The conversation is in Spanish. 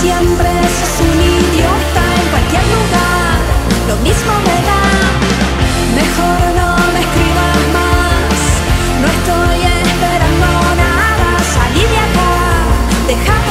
siempre sos un idiota en cualquier lugar, lo mismo me da. Mejor no me escribas más, no estoy esperando nada. Salí de acá, deja.